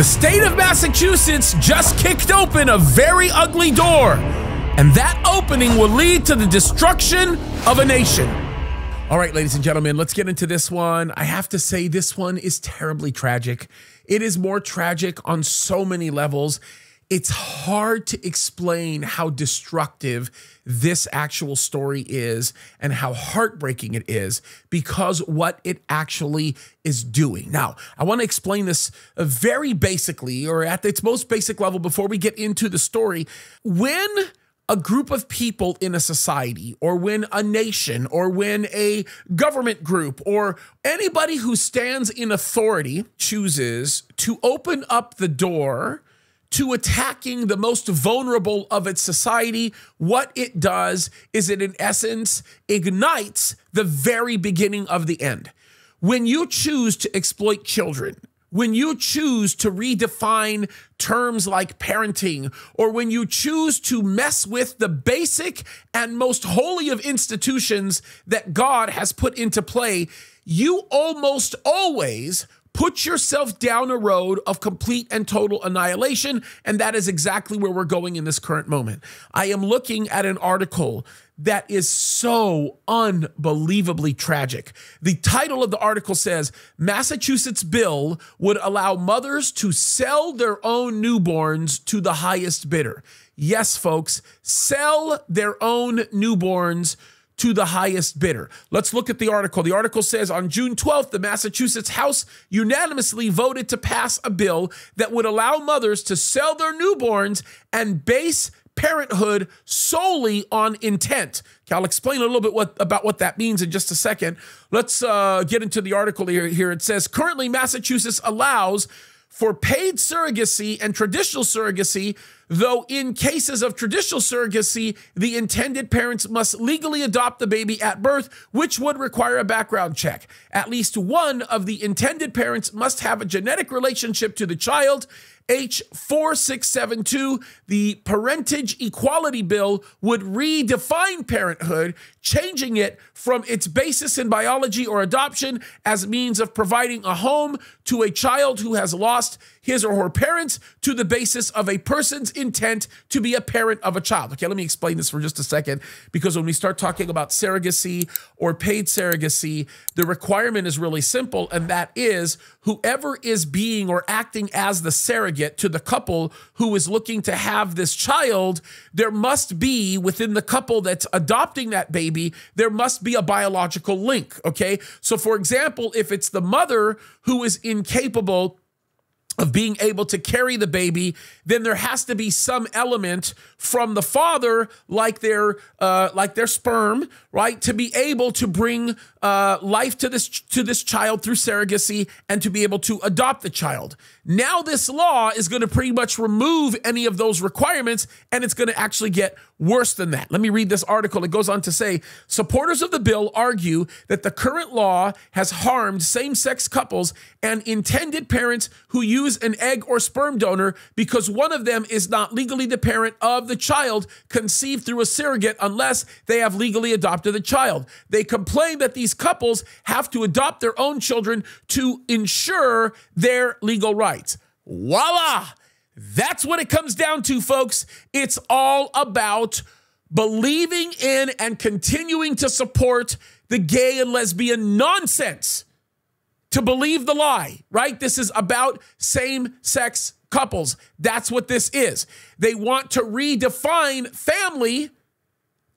The state of Massachusetts just kicked open a very ugly door, and that opening will lead to the destruction of a nation. All right, ladies and gentlemen, let's get into this one. I have to say this one is terribly tragic. It is more tragic on so many levels. It's hard to explain how destructive this actual story is and how heartbreaking it is because what it actually is doing. Now, I want to explain this very basically, or at its most basic level, before we get into the story. When a group of people in a society, or when a nation, or when a government group, or anybody who stands in authority chooses to open up the door to attacking the most vulnerable of its society, what it does is it, in essence, ignites the very beginning of the end. When you choose to exploit children, when you choose to redefine terms like parenting, or when you choose to mess with the basic and most holy of institutions that God has put into play, you almost always put yourself down a road of complete and total annihilation, and that is exactly where we're going in this current moment. I am looking at an article that is so unbelievably tragic. The title of the article says, Massachusetts bill would allow mothers to sell their own newborns to the highest bidder. Yes, folks, sell their own newborns to the highest bidder. Let's look at the article. The article says, on June 12th, the Massachusetts House unanimously voted to pass a bill that would allow mothers to sell their newborns and base parenthood solely on intent. Okay, I'll explain a little bit about what that means in just a second. Let's get into the article here. It says, currently Massachusetts allows for paid surrogacy and traditional surrogacy, though in cases of traditional surrogacy, the intended parents must legally adopt the baby at birth, which would require a background check. At least one of the intended parents must have a genetic relationship to the child. H.4672, the Parentage Equality Bill, would redefine parenthood, changing it from its basis in biology or adoption as means of providing a home to a child who has lost his or her parents to the basis of a person's intent to be a parent of a child. Okay, let me explain this for just a second, because when we start talking about surrogacy or paid surrogacy, the requirement is really simple, and that is whoever is being or acting as the surrogate to the couple who is looking to have this child, there must be, within the couple that's adopting that baby, there must be a biological link, okay? So for example, if it's the mother who is incapable of being able to carry the baby, then there has to be some element from the father, like their sperm, right, to be able to bring life to this child through surrogacy and to be able to adopt the child. Now this law is going to pretty much remove any of those requirements, and it's going to actually get worse than that. Let me read this article. It goes on to say, supporters of the bill argue that the current law has harmed same-sex couples and intended parents who use an egg or sperm donor because one of them is not legally the parent of the child conceived through a surrogate unless they have legally adopted the child. They complain that these couples have to adopt their own children to ensure their legal rights. Voila! That's what it comes down to, folks. It's all about believing in and continuing to support the gay and lesbian nonsense. To believe the lie, right? This is about same-sex couples. That's what this is. They want to redefine family,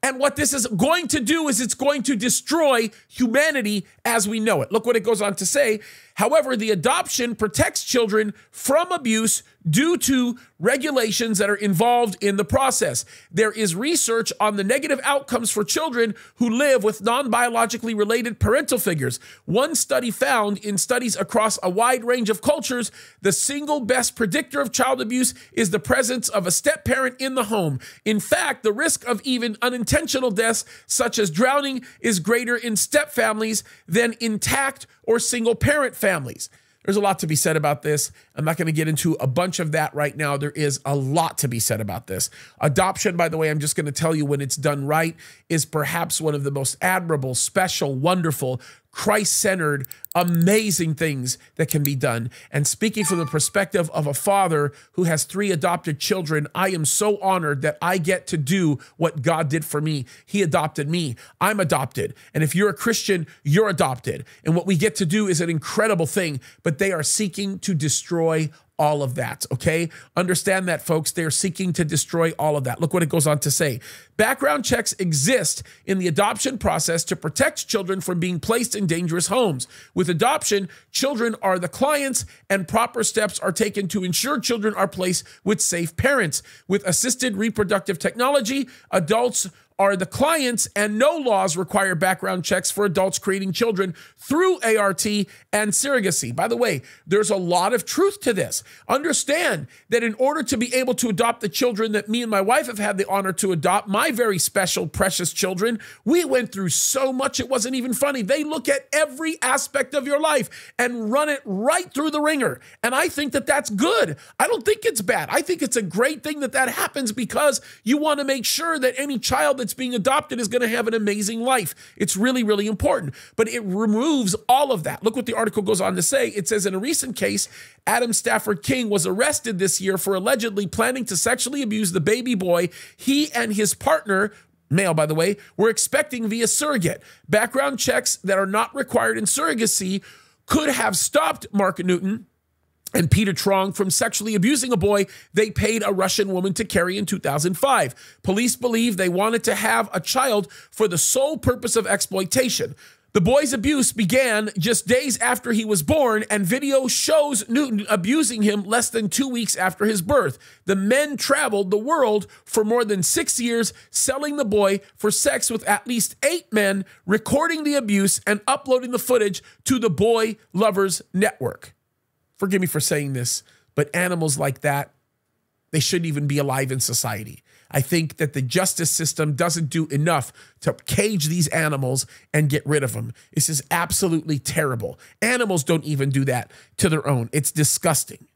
and what this is going to do is it's going to destroy humanity as we know it. Look what it goes on to say. However, the adoption protects children from abuse due to regulations that are involved in the process. There is research on the negative outcomes for children who live with non-biologically related parental figures. One study found in studies across a wide range of cultures, the single best predictor of child abuse is the presence of a step-parent in the home. In fact, the risk of even unintentional deaths, such as drowning, is greater in step-families than intact or single-parent families. There's a lot to be said about this. I'm not going to get into a bunch of that right now. There is a lot to be said about this. Adoption, by the way, I'm just going to tell you, when it's done right, is perhaps one of the most admirable, special, wonderful, Christ-centered, amazing things that can be done. And speaking from the perspective of a father who has 3 adopted children, I am so honored that I get to do what God did for me. He adopted me. I'm adopted. And if you're a Christian, you're adopted. And what we get to do is an incredible thing, but they are seeking to destroy all of that, okay? Understand that, folks. They're seeking to destroy all of that. Look what it goes on to say. Background checks exist in the adoption process to protect children from being placed in dangerous homes. With adoption, children are the clients, and proper steps are taken to ensure children are placed with safe parents. With assisted reproductive technology, adults are the clients, and no laws require background checks for adults creating children through ART and surrogacy. By the way, there's a lot of truth to this. Understand that in order to be able to adopt the children that me and my wife have had the honor to adopt, my very special, precious children, we went through so much it wasn't even funny. They look at every aspect of your life and run it right through the ringer. And I think that that's good. I don't think it's bad. I think it's a great thing that that happens, because you want to make sure that any child that's being adopted is going to have an amazing life. It's really, really important, but it removes all of that. Look what the article goes on to say. It says, in a recent case, Adam Stafford King was arrested this year for allegedly planning to sexually abuse the baby boy he and his partner, male, by the way, were expecting via surrogate. Background checks that are not required in surrogacy could have stopped Mark Newton and Peter Truong from sexually abusing a boy they paid a Russian woman to carry in 2005. Police believe they wanted to have a child for the sole purpose of exploitation. The boy's abuse began just days after he was born, and video shows Newton abusing him less than 2 weeks after his birth. The men traveled the world for more than 6 years, selling the boy for sex with at least 8 men, recording the abuse and uploading the footage to the Boy Lovers Network. Forgive me for saying this, but animals like that, they shouldn't even be alive in society. I think that the justice system doesn't do enough to cage these animals and get rid of them. This is absolutely terrible. Animals don't even do that to their own. It's disgusting.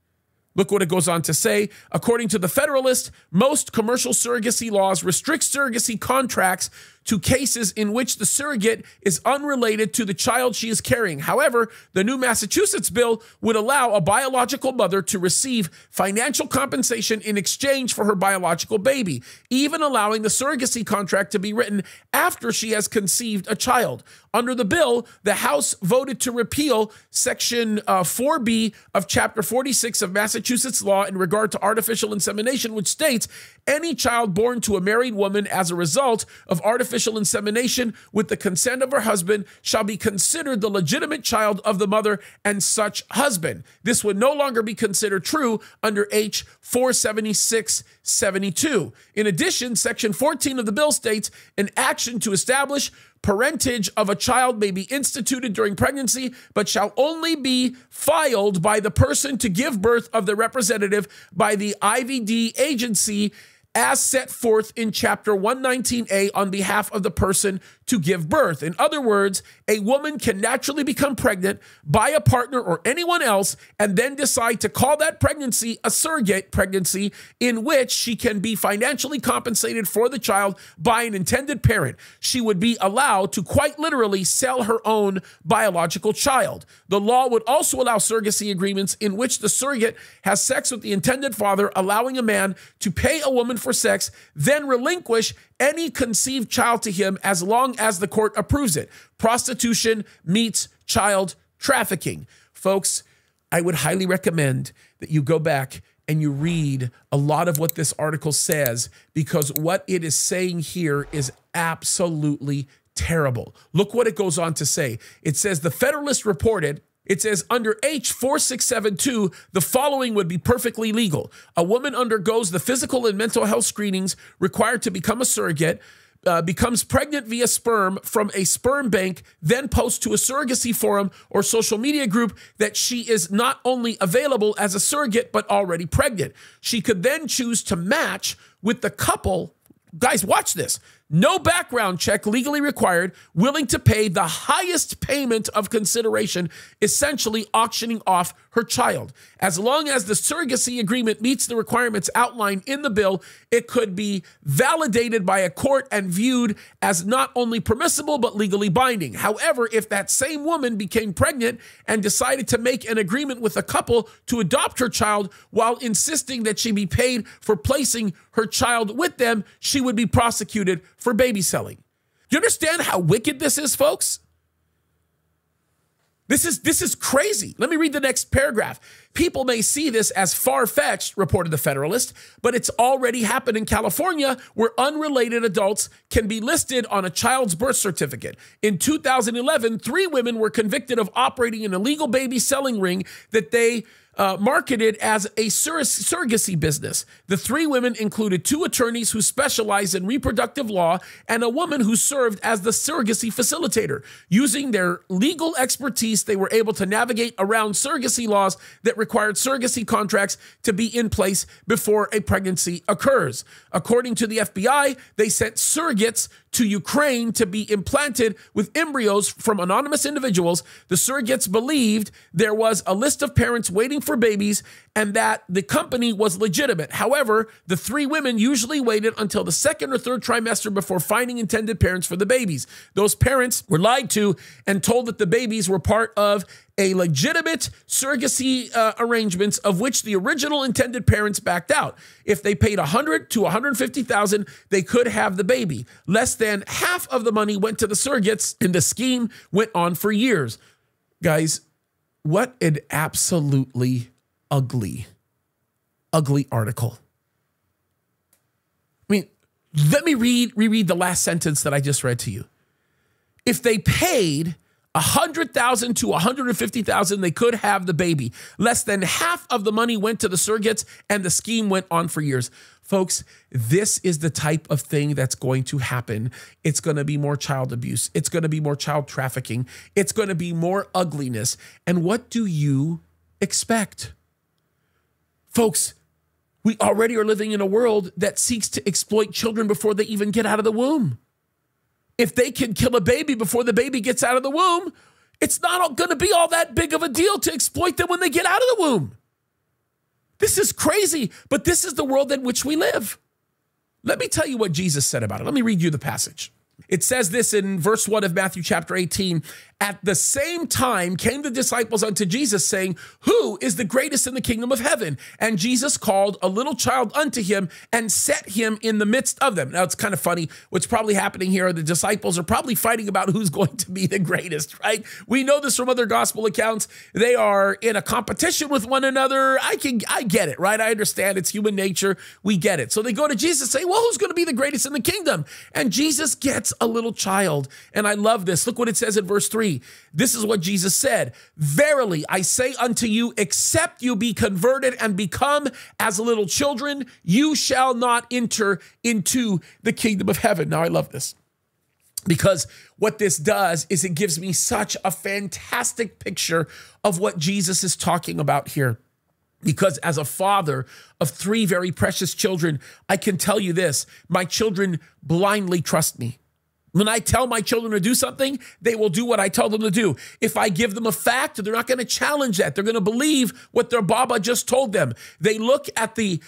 Look what it goes on to say. According to the Federalist, most commercial surrogacy laws restrict surrogacy contracts to cases in which the surrogate is unrelated to the child she is carrying. However, the new Massachusetts bill would allow a biological mother to receive financial compensation in exchange for her biological baby, even allowing the surrogacy contract to be written after she has conceived a child. Under the bill, the House voted to repeal Section 4B of Chapter 46 of Massachusetts law in regard to artificial insemination, which states any child born to a married woman as a result of artificial insemination with the consent of her husband shall be considered the legitimate child of the mother and such husband. This would no longer be considered true under H.4672. In addition, Section 14 of the bill states an action to establish parentage of a child may be instituted during pregnancy, but shall only be filed by the person to give birth of the representative by the IVD agency as set forth in Chapter 119A on behalf of the person to give birth. In other words, a woman can naturally become pregnant by a partner or anyone else and then decide to call that pregnancy a surrogate pregnancy, in which she can be financially compensated for the child by an intended parent. She would be allowed to quite literally sell her own biological child. The law would also allow surrogacy agreements in which the surrogate has sex with the intended father, allowing a man to pay a woman for sex, then relinquish any conceived child to him as long as the court approves it. Prostitution meets child trafficking. Folks, I would highly recommend that you go back and you read a lot of what this article says, because what it is saying here is absolutely terrible. Look what it goes on to say. It says, the Federalist reported, it says, under H.4672, the following would be perfectly legal. A woman undergoes the physical and mental health screenings required to become a surrogate, becomes pregnant via sperm from a sperm bank, then posts to a surrogacy forum or social media group that she is not only available as a surrogate, but already pregnant. She could then choose to match with the couple. Guys, watch this. no background check legally required, willing to pay the highest payment of consideration, essentially auctioning off her child. As long as the surrogacy agreement meets the requirements outlined in the bill, it could be validated by a court and viewed as not only permissible, but legally binding. However, if that same woman became pregnant and decided to make an agreement with a couple to adopt her child while insisting that she be paid for placing her child with them, she would be prosecuted for baby selling. Do you understand how wicked this is, folks? This is crazy. Let me read the next paragraph. People may see this as far-fetched, reported the Federalist, but it's already happened in California where unrelated adults can be listed on a child's birth certificate. In 2011, 3 women were convicted of operating an illegal baby selling ring that they marketed as a surrogacy business. The 3 women included 2 attorneys who specialize in reproductive law and a woman who served as the surrogacy facilitator. Using their legal expertise, they were able to navigate around surrogacy laws that required surrogacy contracts to be in place before a pregnancy occurs. According to the FBI, they sent surrogates to Ukraine to be implanted with embryos from anonymous individuals. The surrogates believed there was a list of parents waiting for babies and that the company was legitimate. However, the 3 women usually waited until the 2nd or 3rd trimester before finding intended parents for the babies. Those parents were lied to and told that the babies were part of a legitimate surrogacy arrangements of which the original intended parents backed out. If they paid $100,000 to $150,000, they could have the baby. Less than half of the money went to the surrogates, and the scheme went on for years. Guys, what an absolutely ugly article. I mean, let me reread the last sentence that I just read to you. If they paid $100,000 to $150,000, they could have the baby. Less than half of the money went to the surrogates, and the scheme went on for years. Folks, this is the type of thing that's going to happen. It's going to be more child abuse. It's going to be more child trafficking. It's going to be more ugliness. And what do you expect? Folks, we already are living in a world that seeks to exploit children before they even get out of the womb. If they can kill a baby before the baby gets out of the womb, it's not going to be all that big of a deal to exploit them when they get out of the womb. This is crazy, but this is the world in which we live. Let me tell you what Jesus said about it. Let me read you the passage. It says this in verse 1 of Matthew chapter 18. At the same time came the disciples unto Jesus, saying, who is the greatest in the kingdom of heaven? And Jesus called a little child unto him and set him in the midst of them. Now, it's kind of funny. What's probably happening here, the disciples are probably fighting about who's going to be the greatest, right? We know this from other gospel accounts. They are in a competition with one another. I get it, right? I understand it's human nature. We get it. So they go to Jesus saying, well, who's going to be the greatest in the kingdom? And Jesus gets a little child. And I love this. Look what it says in verse 3. This is what Jesus said. Verily, I say unto you, except you be converted and become as little children, you shall not enter into the kingdom of heaven. Now, I love this because what this does is it gives me such a fantastic picture of what Jesus is talking about here. Because as a father of 3 very precious children, I can tell you this, my children blindly trust me. When I tell my children to do something, they will do what I tell them to do. If I give them a fact, they're not going to challenge that. They're going to believe what their Baba just told them. They look at the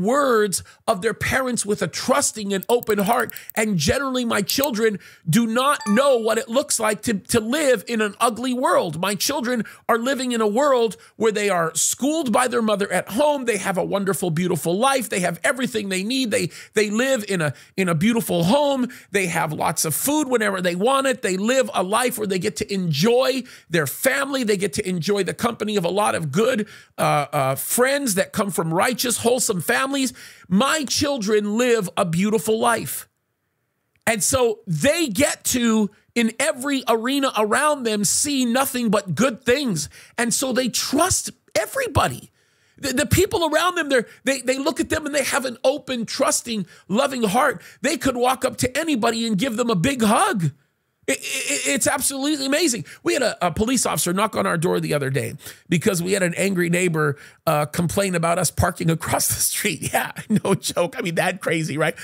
words of their parents with a trusting and open heart. And generally, my children do not know what it looks like to live in an ugly world. My children are living in a world where they are schooled by their mother at home. They have a wonderful, beautiful life. They have everything they need. They live in a beautiful home. They have lots of food whenever they want it. They live a life where they get to enjoy their family. They get to enjoy the company of a lot of good friends that come from righteous, wholesome families. My children live a beautiful life. And so they get to, in every arena around them, see nothing but good things. And so they trust everybody. The people around them, they look at them and they have an open, trusting, loving heart. They could walk up to anybody and give them a big hug. It's absolutely amazing. We had a police officer knock on our door the other day because we had an angry neighbor complain about us parking across the street. Yeah, no joke. I mean, that crazy, right?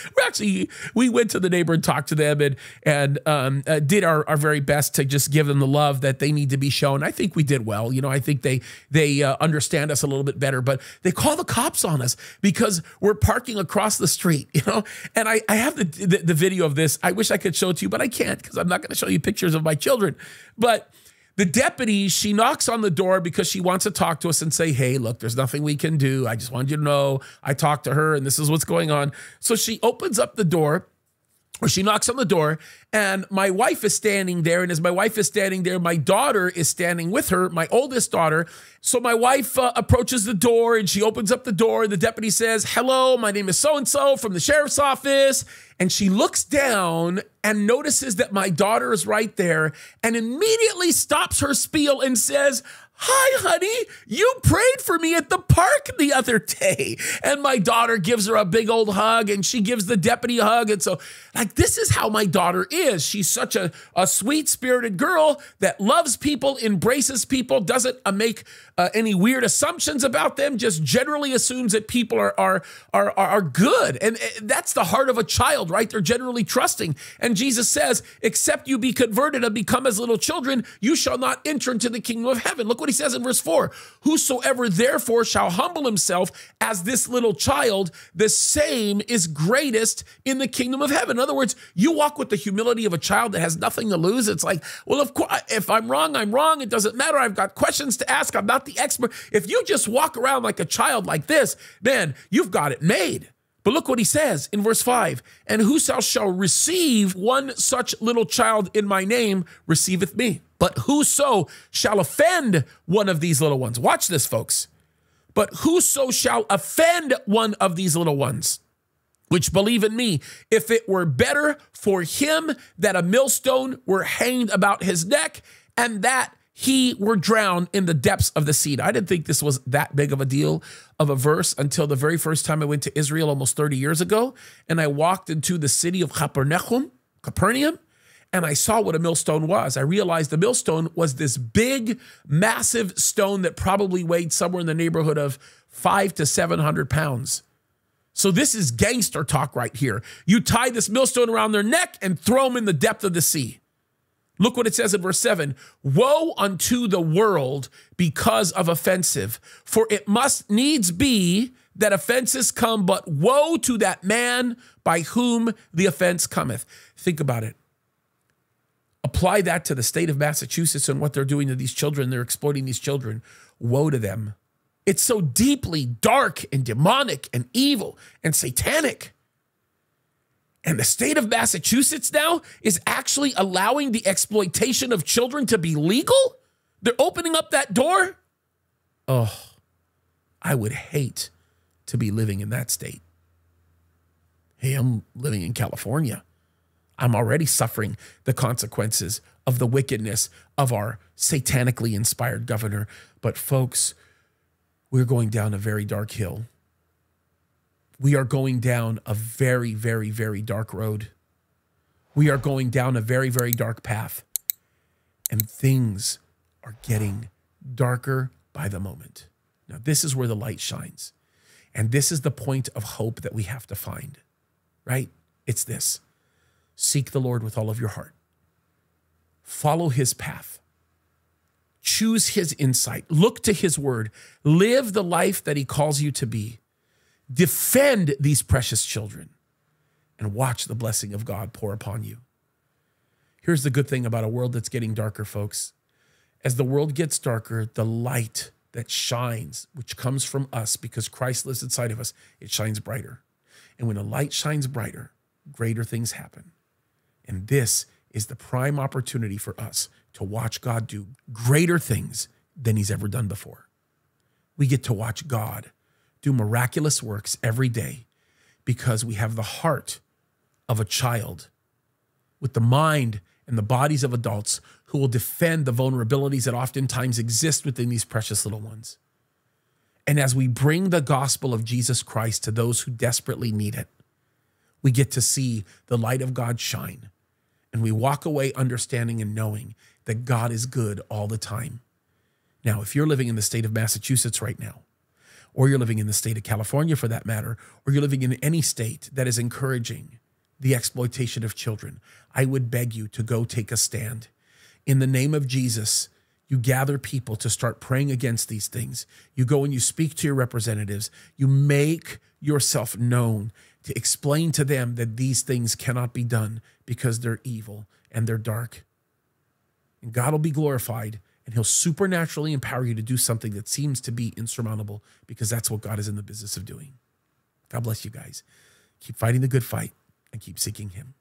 We went to the neighbor and talked to them and did our very best to just give them the love that they need to be shown. I think we did well. You know, I think they understand us a little bit better, but they call the cops on us because we're parking across the street, you know? And I have the video of this. I wish I could show it to you, but I can't because I'm not going to show you pictures of my children. But the deputy, she knocks on the door because she wants to talk to us and say, hey, look, there's nothing we can do. I just wanted you to know I talked to her and this is what's going on. So she opens up the door, or she knocks on the door, and my wife is standing there. And as my wife is standing there, my daughter is standing with her, my oldest daughter. So my wife approaches the door and she opens up the door. The deputy says, hello, my name is so-and-so from the sheriff's office. And she looks down and notices that my daughter is right there and immediately stops her spiel and says, hi, honey, you prayed for me at the park the other day. And my daughter gives her a big old hug and she gives the deputy a hug. And so, like, this is how my daughter is. She's such a sweet-spirited girl that loves people, embraces people, doesn't make any weird assumptions about them, just generally assumes that people are good. And that's the heart of a child, right? They're generally trusting. And Jesus says, except you be converted and become as little children, you shall not enter into the kingdom of heaven. Look what he says in verse 4. Whosoever therefore shall humble himself as this little child, the same is greatest in the kingdom of heaven. In other words, you walk with the humility of a child that has nothing to lose. It's like, well, of course, if I'm wrong, I'm wrong. It doesn't matter. I've got questions to ask. I'm not the expert. If you just walk around like a child like this, man, you've got it made. But look what he says in verse 5, and whoso shall receive one such little child in my name receiveth me. But whoso shall offend one of these little ones, watch this, folks. But whoso shall offend one of these little ones, which believe in me, if it were better for him that a millstone were hanged about his neck and that he were drowned in the depths of the sea. I didn't think this was that big of a deal of a verse until the very first time I went to Israel almost 30 years ago. And I walked into the city of Capernaum, and I saw what a millstone was. I realized the millstone was this big, massive stone that probably weighed somewhere in the neighborhood of 500 to 700 pounds. So this is gangster talk right here. You tie this millstone around their neck and throw them in the depth of the sea. Look what it says in verse 7, woe unto the world because of offensive, for it must needs be that offenses come, but woe to that man by whom the offense cometh. Think about it. Apply that to the state of Massachusetts and what they're doing to these children. They're exploiting these children. Woe to them. It's so deeply dark and demonic and evil and satanic. And the state of Massachusetts now is actually allowing the exploitation of children to be legal? They're opening up that door? Oh, I would hate to be living in that state. Hey, I'm living in California. I'm already suffering the consequences of the wickedness of our satanically inspired governor. But folks, we're going down a very dark hill. We are going down a very, very, very dark road. We are going down a very, very dark path. And things are getting darker by the moment. Now, this is where the light shines. And this is the point of hope that we have to find, right? It's this. Seek the Lord with all of your heart. Follow his path. Choose his insight. Look to his word. Live the life that he calls you to be. Defend these precious children and watch the blessing of God pour upon you. Here's the good thing about a world that's getting darker, folks. As the world gets darker, the light that shines, which comes from us because Christ lives inside of us, it shines brighter. And when the light shines brighter, greater things happen. And this is the prime opportunity for us to watch God do greater things than he's ever done before. We get to watch God do miraculous works every day because we have the heart of a child with the mind and the bodies of adults who will defend the vulnerabilities that oftentimes exist within these precious little ones. And as we bring the gospel of Jesus Christ to those who desperately need it, we get to see the light of God shine. and we walk away understanding and knowing that God is good all the time. Now, if you're living in the state of Massachusetts right now, or you're living in the state of California for that matter, or you're living in any state that is encouraging the exploitation of children, I would beg you to go take a stand. In the name of Jesus, you gather people to start praying against these things. You go and you speak to your representatives. You make yourself known to explain to them that these things cannot be done because they're evil and they're dark. And God will be glorified, and he'll supernaturally empower you to do something that seems to be insurmountable, because that's what God is in the business of doing. God bless you guys. Keep fighting the good fight and keep seeking him.